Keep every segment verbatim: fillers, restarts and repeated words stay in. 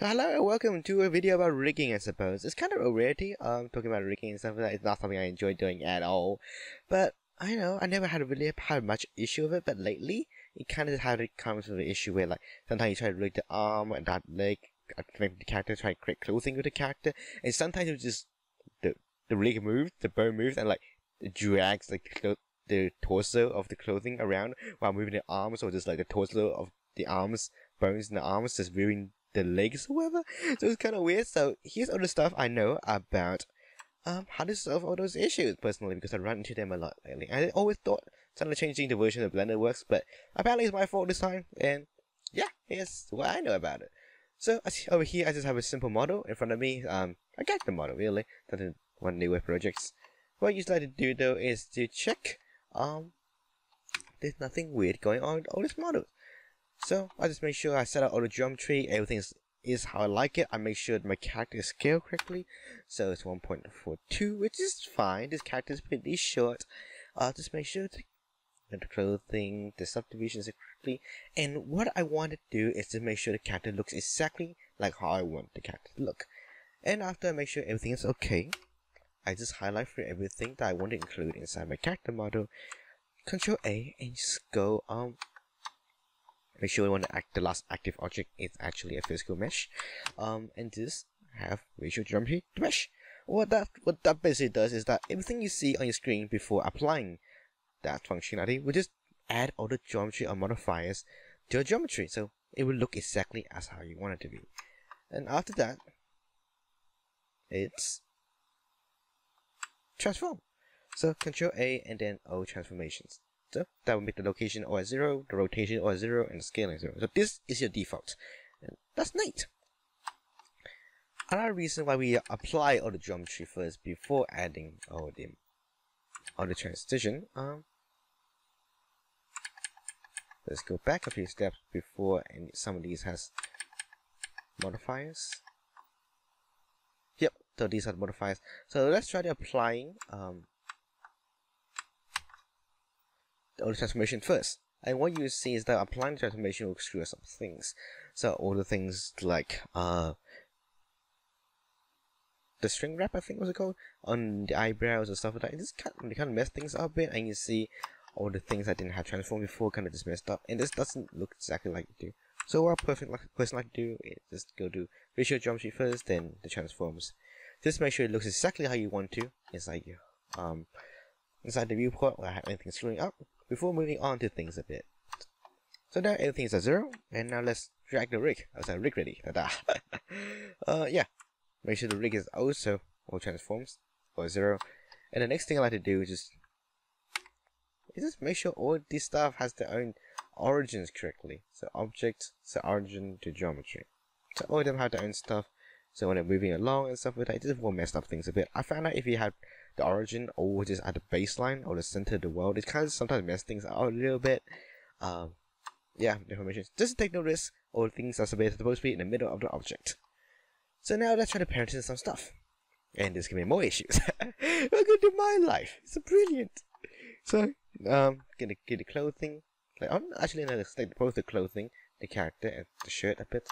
Hello and welcome to a video about rigging, I suppose. It's kind of a rarity, um, talking about rigging and stuff like that. It's not something I enjoy doing at all. But, I know, I never had really had much issue with it, but lately, it kind of had it comes with an issue where, like, sometimes you try to rig the arm and that leg, make the character try to create clothing with the character, and sometimes it's just, the, the rig moves, the bone moves, and, like, it drags, like, the, clo the torso of the clothing around while moving the arms, or just, like, the torso of the arms, bones in the arms, just moving the legs or whatever. So it's kind of weird. So here's all the stuff I know about um, how to solve all those issues personally, because I run into them a lot lately. I always thought suddenly changing the version of Blender works, but apparently it's my fault this time, and yeah, here's what I know about it. So over here I just have a simple model in front of me. Um, I got the model really, doesn't want to do with projects. What I usually like to do though is to check um, there's nothing weird going on with all these models. So I just make sure I set up all the geometry, everything is, is how I like it. I make sure that my character is scaled correctly. So it's one point four two, which is fine. This character is pretty short. I'll just make sure that the clothing, the subdivisions are correctly. And what I want to do is to make sure the character looks exactly like how I want the character to look. And after I make sure everything is okay, I just highlight for everything that I want to include inside my character model. Control A and just go um. Make sure we want to act the last active object is actually a physical mesh, um, and just have visual geometry to mesh. What that what that basically does is that everything you see on your screen before applying that functionality will just add all the geometry or modifiers to your geometry, so it will look exactly as how you want it to be. And after that, it's transform. So Control A and then O transformations. So that will make the location all at zero, the rotation all at zero, and the scaling zero. So this is your default. And that's neat. Another reason why we apply all the geometry first before adding all the all the transition. Um, let's go back a few steps before, and some of these has modifiers. Yep, so these are the modifiers. So let's try to applying um all the transformation first, and what you see is that applying the transformation will screw up some things. So all the things like uh, the string wrap, I think was it called, on the eyebrows and stuff like that. It just kind of, kind of mess things up a bit, and you see all the things that didn't have transformed before kind of just messed up, and this doesn't look exactly like you do. So what a perfect person like to do is just go to visual geometry first, then the transforms. Just make sure it looks exactly how you want to inside you um inside the viewport where I have anything screwing up, before moving on to things a bit. So now everything is at zero, and now let's drag the rig. I was like, rig ready. uh, yeah, make sure the rig is also all transforms or zero. And the next thing I like to do is just is just make sure all this stuff has their own origins correctly. So object, so origin to geometry. So all of them have their own stuff. So when they're moving along and stuff like that, it just will mess up things a bit. I found out if you had the origin or just at the baseline or the center of the world, it kind of sometimes messes things out a little bit. Um, yeah, information. Just take no risk. All things are supposed to be in the middle of the object. So now let's try to parent in some stuff. And there's going to be more issues. Welcome to my life. It's brilliant. So, um, going to get the clothing. Like, I'm actually going to take both the clothing, the character, and the shirt a bit.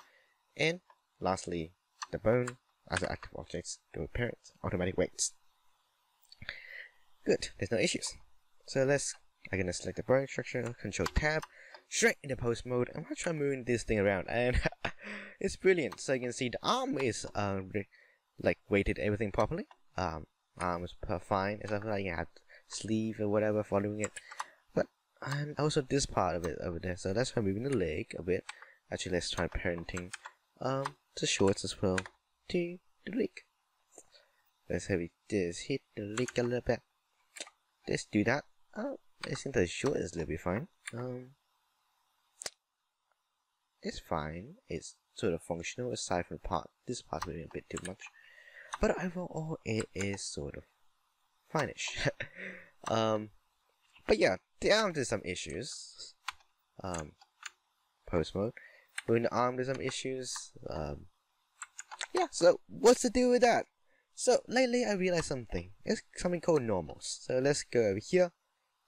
And lastly, the bone as active objects to parent automatic weights. Good, there's no issues. So let's I'm gonna select the bone structure, control tab, shrink in the post mode. I'm gonna try moving this thing around, and it's brilliant. So you can see the arm is um like weighted everything properly. Um arm is fine, it's not like you have sleeve or whatever following it. But and also this part of it over there. So that's why moving the leg a bit. Actually let's try parenting um the shorts as well to the leg. Let's have it just hit the leg a little bit. Let's do that. Oh, I think the short is a little bit fine. Um, it's fine. It's sort of functional aside from the part. This part's maybe a bit too much, but overall it is sort of fine-ish. um, but yeah, the arm there's some issues. Um, post mode. Moving the arm there's some issues. Um, yeah. So what's to do with that? So lately I realized something. It's something called normals. So let's go over here,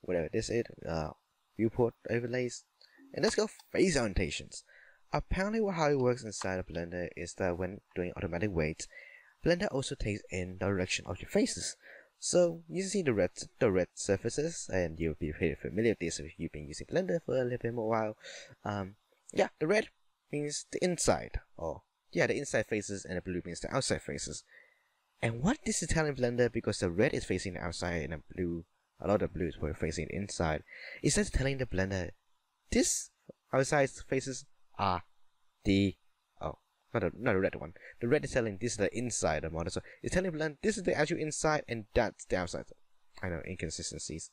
whatever this is, uh, viewport overlays, and let's go face orientations. Apparently how it works inside of Blender is that when doing automatic weights, Blender also takes in the direction of your faces. So you see the red the red surfaces, and you'll be pretty familiar with this if you've been using Blender for a little bit more while. Um, yeah, the red means the inside, or yeah, the inside faces, and the blue means the outside faces. And what this is telling Blender, because the red is facing the outside and the blue, a lot of the blues were facing the inside, is that telling the Blender this outside faces are the oh not a, not a red one. The red is telling this is the inside of the model, so it's telling Blender this is the actual inside and that's the outside. I know, inconsistencies.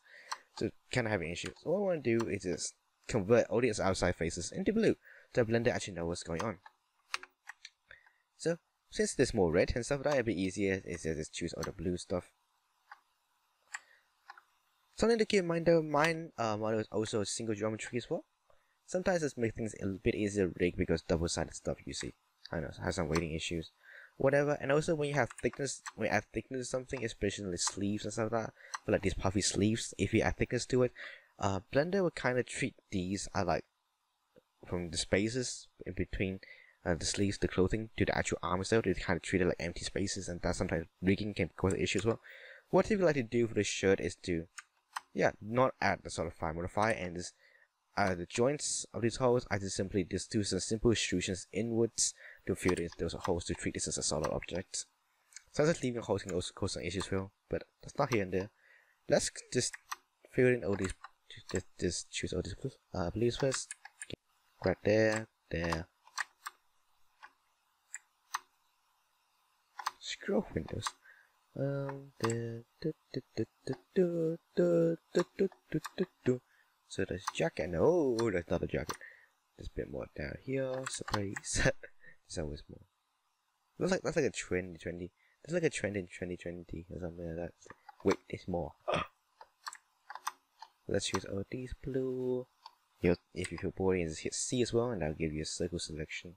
So kind of having issues. So what I want to do is just convert all these outside faces into blue, so Blender actually knows what's going on. So since there's more red and stuff, that'll be easier. It's just choose all the blue stuff. Something to keep in mind though, mine uh, model is also a single geometry as well. Sometimes this makes things a bit easier to rig because double-sided stuff you see, I know, has some weighting issues, whatever. And also when you have thickness, when you add thickness to something, especially sleeves and stuff like that, but like these puffy sleeves, if you add thickness to it, uh, Blender will kind of treat these as like from the spaces in between Uh, the sleeves, the clothing, to the actual arm itself. They kind of treat it like empty spaces, and that sometimes rigging can cause an issue as well. What I would like to do for the shirt is to, yeah, not add the solidify modifier, and this, uh, the joints of these holes, I just simply just do some simple extrusions inwards to fill those holes, to treat this as a solid object. Sometimes leaving holes can also cause some issues as well, but that's not here and there. Let's just fill in all these, just, just choose all these uh, blues first. Right there, there. Scroll windows. Um, so there's a jacket. No, that's not a jacket. There's a bit more down here. Surprise. There's always more. Looks like that's like a trend. Trendy. There's like a trend in twenty twenty or something like that. Wait, there's more. Let's use all these blue. You'll, if you feel boring, just hit C as well, and that'll give you a circle selection.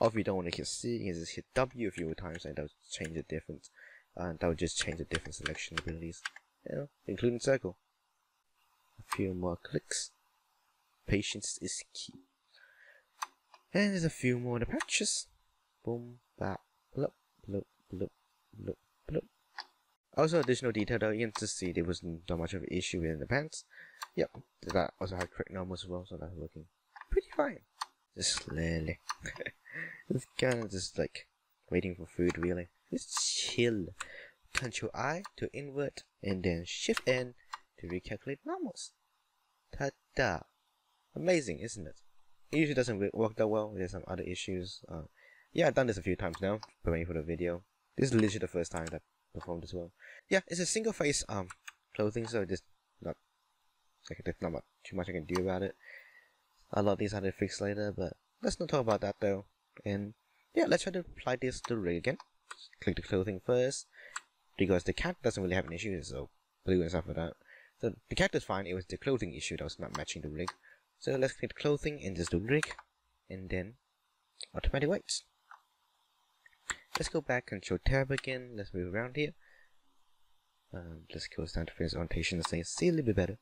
Or if you don't want to hit C, you can just hit W a few times, and that will change the difference. And uh, that will just change the different selection abilities, you know, including circle. A few more clicks. Patience is key. And there's a few more in the patches. Boom, bap, bloop, bloop, bloop, bloop, bloop. Also, additional detail though, you can just see there wasn't that much of an issue within the pants. Yep, that also had correct normals as well, so that's working pretty fine. Just slowly. It's kind of just like waiting for food, really. Just chill. Control I to invert, and then Shift N to recalculate normals. Ta-da! Amazing, isn't it? It usually doesn't work that well. There's some other issues. Uh, yeah, I've done this a few times now, preparing for the video. This is literally the first time that I performed this well. Yeah, it's a single face um clothing, so just not like there's not much, too much I can do about it. A lot of these I had to fix later, but let's not talk about that though. And yeah, let's try to apply this to the rig again. Just click the clothing first, because the cat doesn't really have an issue, so blue and stuff like that. So the cat is fine, it was the clothing issue that was not matching the rig. So let's click the clothing and just do rig, and then automatic weights. Let's go back, Control Tab again, let's move around here. Um, let's go down to face orientation and say, see a little bit better.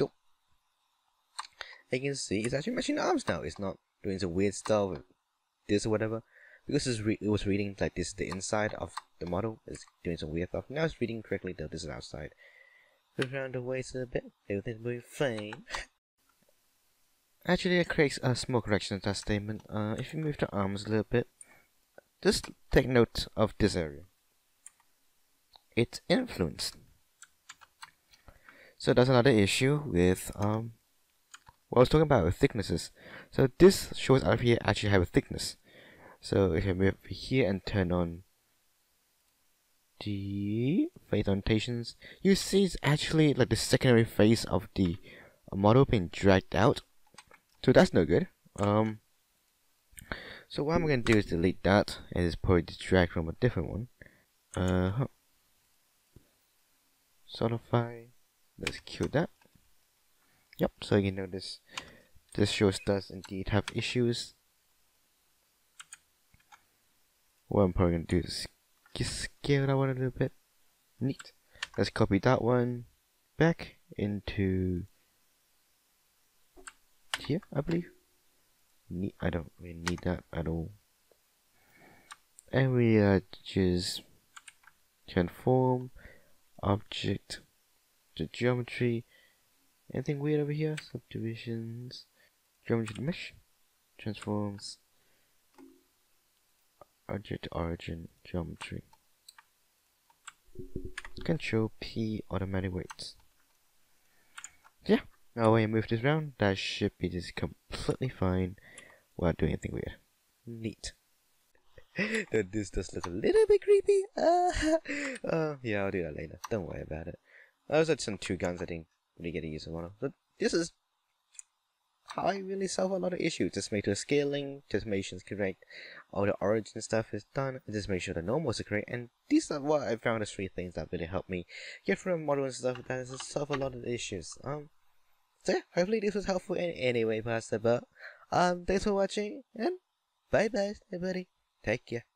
Nope. You can see it's actually matching the arms now. It's not doing some weird stuff with this or whatever, because it's re it was reading like this is the inside of the model. It's doing some weird stuff. Now it's reading correctly though. This is outside. Move around the waist a bit. Everything's moving fine. Actually, I create a small correction to that statement. Uh, if you move the arms a little bit, just take note of this area. It's influenced. So that's another issue with um. What I was talking about with thicknesses. So this shorts out here actually have a thickness. So if I move here and turn on the face orientations, you see it's actually like the secondary face of the model being dragged out. So that's no good. Um. So what I'm going to do is delete that and just probably drag from a different one. Uh huh. Solidify. Let's kill that. Yep, so you notice this shows does indeed have issues. What I'm probably going to do is scale that one a little bit. Neat. Let's copy that one back into here, I believe. need, I don't really need that at all. And we uh, just transform object to geometry. Anything weird over here? Subdivisions, geometry to mesh, transforms, object origin, geometry. Control P, automatic weights. Yeah, now when you move this around, that should be just completely fine without doing anything weird. Neat. This does look a little bit creepy. Uh, uh, yeah, I'll do that later. Don't worry about it. I was at some two guns I didn't really get a use of one of. But this is how I really solve a lot of issues. Just make sure the scaling, just make sure it's correct, all the origin stuff is done, just make sure the normals are correct. And these are what I found, the three things that really helped me get from model and stuff that is solve a lot of the issues. Um, so yeah, hopefully this was helpful in any way possible. Um, thanks for watching, and bye bye everybody. Take care.